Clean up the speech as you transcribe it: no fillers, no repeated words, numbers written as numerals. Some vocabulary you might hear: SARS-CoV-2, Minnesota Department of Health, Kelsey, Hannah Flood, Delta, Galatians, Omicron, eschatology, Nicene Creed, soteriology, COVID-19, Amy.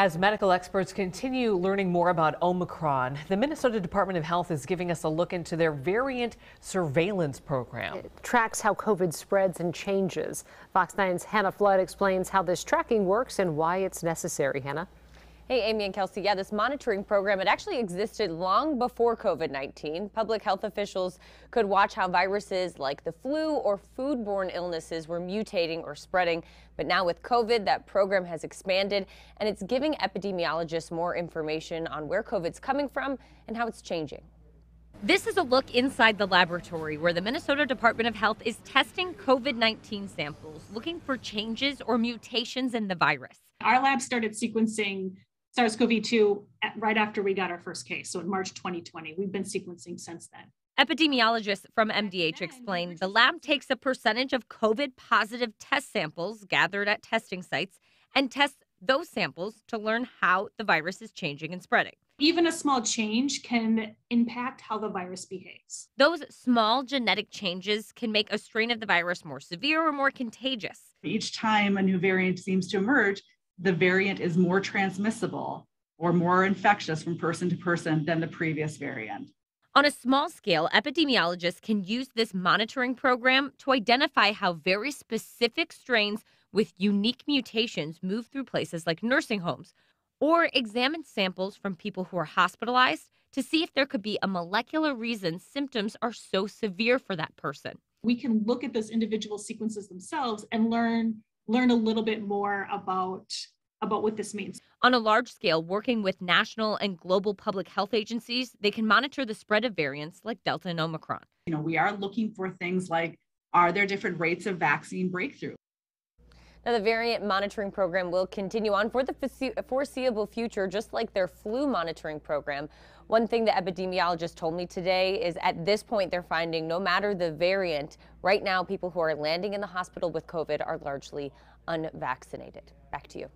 As medical experts continue learning more about Omicron, the Minnesota Department of Health is giving us a look into their variant surveillance program. It tracks how COVID spreads and changes. Fox 9's Hannah Flood explains how this tracking works and why it's necessary. Hannah? Hey, Amy and Kelsey. Yeah, this monitoring program, it actually existed long before COVID-19. Public health officials could watch how viruses like the flu or foodborne illnesses were mutating or spreading. But now with COVID, that program has expanded, and it's giving epidemiologists more information on where COVID's coming from and how it's changing. This is a look inside the laboratory where the Minnesota Department of Health is testing COVID-19 samples, looking for changes or mutations in the virus. Our lab started sequencing SARS-CoV-2 right after we got our first case, so in March 2020. We've been sequencing since then. Epidemiologists from MDH explained the lab takes a percentage of COVID-positive test samples gathered at testing sites and tests those samples to learn how the virus is changing and spreading. Even a small change can impact how the virus behaves. Those small genetic changes can make a strain of the virus more severe or more contagious. Each time a new variant seems to emerge, the variant is more transmissible or more infectious from person to person than the previous variant. On a small scale, epidemiologists can use this monitoring program to identify how very specific strains with unique mutations move through places like nursing homes, or examine samples from people who are hospitalized to see if there could be a molecular reason symptoms are so severe for that person. We can look at those individual sequences themselves and learn a little bit more about what this means. On a large scale, working with national and global public health agencies, they can monitor the spread of variants like Delta and Omicron. You know, we are looking for things like, are there different rates of vaccine breakthrough? Now, the variant monitoring program will continue on for the foreseeable future, just like their flu monitoring program. One thing the epidemiologist told me today is at this point they're finding no matter the variant, right now people who are landing in the hospital with COVID are largely unvaccinated. Back to you.